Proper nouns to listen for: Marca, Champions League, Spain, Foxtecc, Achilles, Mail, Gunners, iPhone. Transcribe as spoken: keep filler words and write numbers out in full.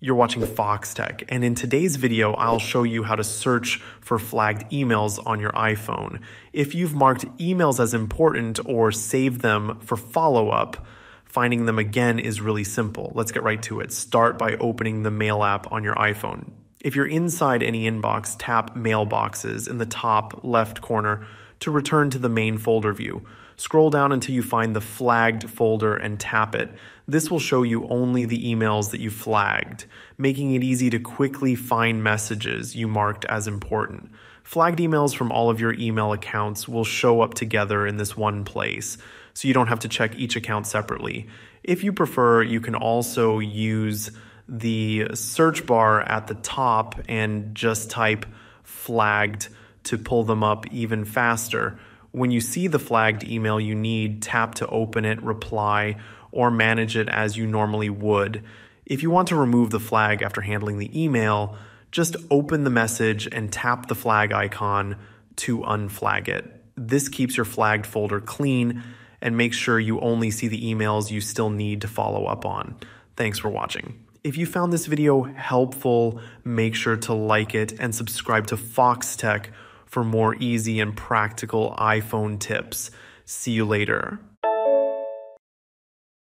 You're watching Foxtecc, and in today's video, I'll show you how to search for flagged emails on your iPhone. If you've marked emails as important or saved them for follow-up, finding them again is really simple. Let's get right to it. Start by opening the Mail app on your iPhone. If you're inside any inbox, tap Mailboxes in the top left corner to return to the main folder view. Scroll down until you find the flagged folder and tap it. This will show you only the emails that you flagged, making it easy to quickly find messages you marked as important. Flagged emails from all of your email accounts will show up together in this one place, so you don't have to check each account separately. If you prefer, you can also use the search bar at the top and just type flagged to pull them up even faster. When you see the flagged email you need, tap to open it, reply, or manage it as you normally would. If you want to remove the flag after handling the email, just open the message and tap the flag icon to unflag it. This keeps your flagged folder clean and makes sure you only see the emails you still need to follow up on. Thanks for watching. If you found this video helpful, make sure to like it and subscribe to Foxtecc for more easy and practical iPhone tips. See you later.